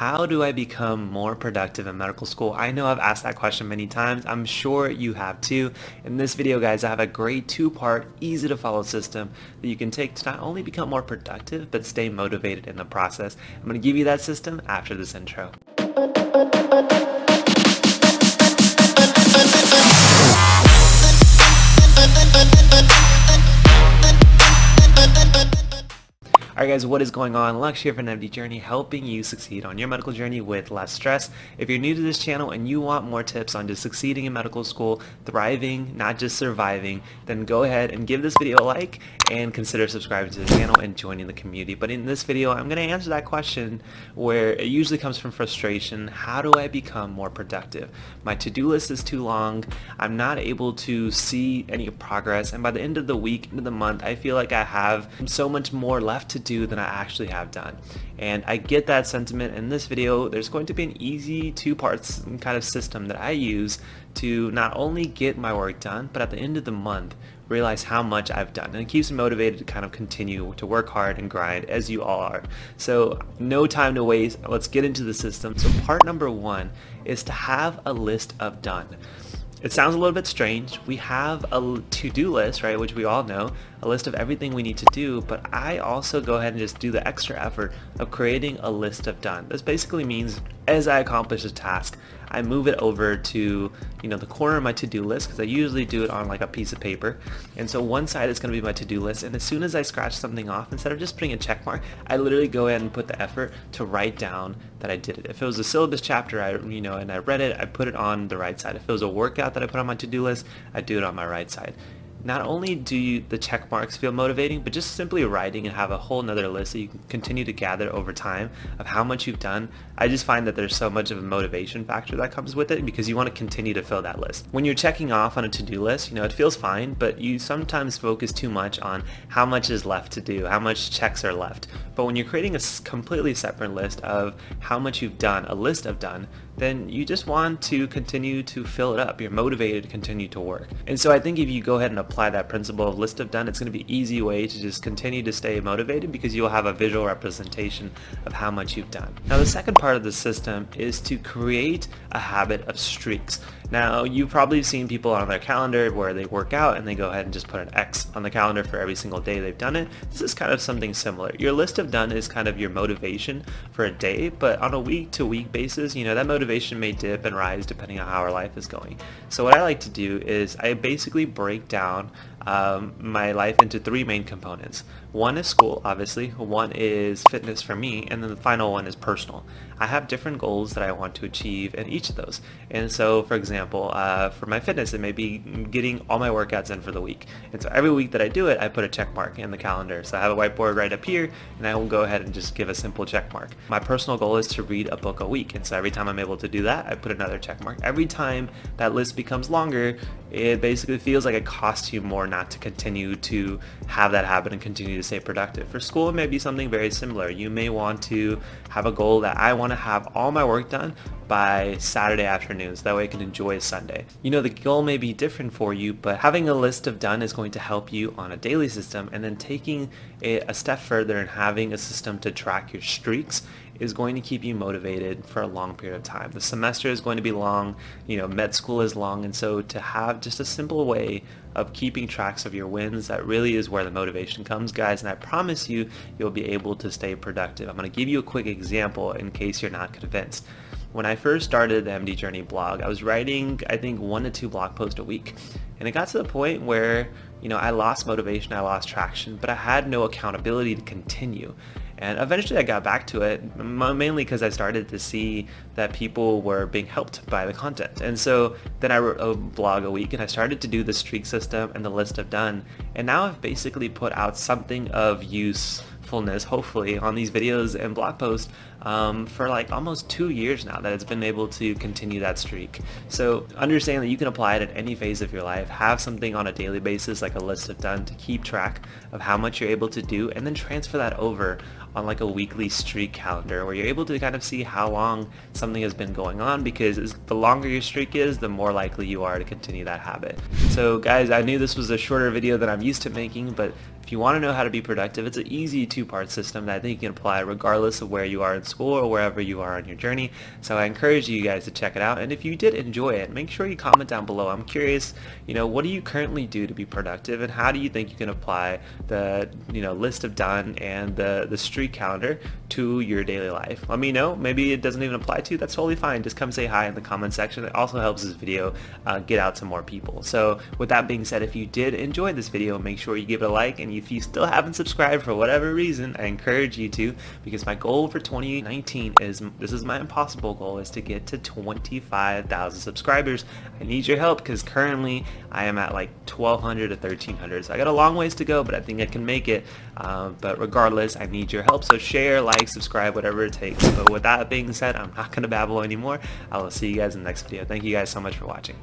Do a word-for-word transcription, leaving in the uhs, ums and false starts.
how do I become more productive in medical school? I know I've asked that question many times. I'm sure you have too. In this video, guys, I have a great two-part, easy to follow system that you can take to not only become more productive, but stay motivated in the process. I'm going to give you that system after this intro. Alright guys, what is going on? Lux here from TheMDJourney, helping you succeed on your medical journey with less stress. If you're new to this channel and you want more tips on just succeeding in medical school, thriving, not just surviving, then go ahead and give this video a like and consider subscribing to the channel and joining the community. But in this video, I'm going to answer that question where it usually comes from frustration. How do I become more productive? My to-do list is too long. I'm not able to see any progress. And by the end of the week, end of the month, I feel like I have so much more left to do than I actually have done. And I get that sentiment. In this video, there's going to be an easy two parts kind of system that I use to not only get my work done, but at the end of the month realize how much I've done, and it keeps me motivated to kind of continue to work hard and grind, as you all are. So no time to waste. Let's get into the system. So part number one is to have a list of done. It sounds a little bit strange. We have a to-do list, right, which we all know, a list of everything we need to do, but I also go ahead and just do the extra effort of creating a list of done. This basically means as I accomplish a task, I move it over to, you know, the corner of my to-do list, because I usually do it on like a piece of paper. And so one side is going to be my to-do list, and as soon as I scratch something off, instead of just putting a check mark, I literally go ahead and put the effort to write down that I did it. If it was a syllabus chapter, I, you know, and I read it, I put it on the right side. If it was a workout that I put on my to-do list, I do it on my right side. Not only do you, the check marks feel motivating, but just simply writing and have a whole nother list that you can continue to gather over time of how much you've done. I just find that there's so much of a motivation factor that comes with it, because you want to continue to fill that list. When you're checking off on a to-do list, you know, it feels fine, but you sometimes focus too much on how much is left to do, how much checks are left. But when you're creating a completely separate list of how much you've done, a list of done, then you just want to continue to fill it up. You're motivated to continue to work. And so I think if you go ahead and apply that principle of list of done, it's going to be an easy way to just continue to stay motivated, because you'll have a visual representation of how much you've done. Now the second part of the system is to create a habit of streaks. Now you've probably seen people on their calendar where they work out and they go ahead and just put an X on the calendar for every single day they've done it. This is kind of something similar. Your list of done is kind of your motivation for a day, but on a week to week basis, you know, that motivation may dip and rise depending on how our life is going. So what I like to do is I basically break down Um, my life into three main components. One is school, obviously, one is fitness for me, and then the final one is personal. I have different goals that I want to achieve in each of those. And so, for example, uh, for my fitness, it may be getting all my workouts in for the week. And so every week that I do it, I put a check mark in the calendar. So I have a whiteboard right up here, and I will go ahead and just give a simple check mark. My personal goal is to read a book a week, and so every time I'm able to do that, I put another check mark. Every time that list becomes longer, it basically feels like it costs you more not to continue to have that habit and continue to stay productive. For school, it may be something very similar. You may want to have a goal that I want to have all my work done by Saturday afternoons. That way I can enjoy Sunday. You know, the goal may be different for you, but having a list of done is going to help you on a daily system, and then taking it a step further and having a system to track your streaks is going to keep you motivated for a long period of time. The semester is going to be long, you know, med school is long, and so to have just a simple way of keeping tracks of your wins, that really is where the motivation comes, guys, and I promise you, you'll be able to stay productive. I'm going to give you a quick example in case you're not convinced. When I first started the MDJourney blog, I was writing, I think, one to two blog posts a week, and it got to the point where, you know, I lost motivation, I lost traction, but I had no accountability to continue. And eventually I got back to it, mainly because I started to see that people were being helped by the content. And so then I wrote a blog a week, and I started to do the streak system and the list of done. And now I've basically put out something of usefulness, hopefully, on these videos and blog posts um, for like almost two years now that it's been able to continue that streak. So understand that you can apply it at any phase of your life. Have something on a daily basis, like a list of done, to keep track of how much you're able to do, and then transfer that over on like a weekly streak calendar where you're able to kind of see how long something has been going on, because the longer your streak is, the more likely you are to continue that habit. So guys, I knew this was a shorter video than I'm used to making, but if you want to know how to be productive, it's an easy two-part system that I think you can apply regardless of where you are in school or wherever you are on your journey. So I encourage you guys to check it out, and if you did enjoy it, make sure you comment down below. I'm curious, you know, what do you currently do to be productive, and how do you think you can apply the, you know, list of done and the the streak calendar to your daily life? Let me know. Maybe it doesn't even apply to you. That's totally fine. Just come say hi in the comment section. It also helps this video uh, get out to more people. So with that being said, if you did enjoy this video, make sure you give it a like, and if you still haven't subscribed for whatever reason, I encourage you to, because my goal for twenty nineteen is, this is my impossible goal, is to get to twenty-five thousand subscribers. I need your help, because currently I am at like twelve hundred to thirteen hundred, so I got a long ways to go, but I think I can make it. Uh, but regardless, I need your help, so share, like, subscribe, whatever it takes. But with that being said, I'm not going to babble anymore. I will see you guys in the next video. Thank you guys so much for watching.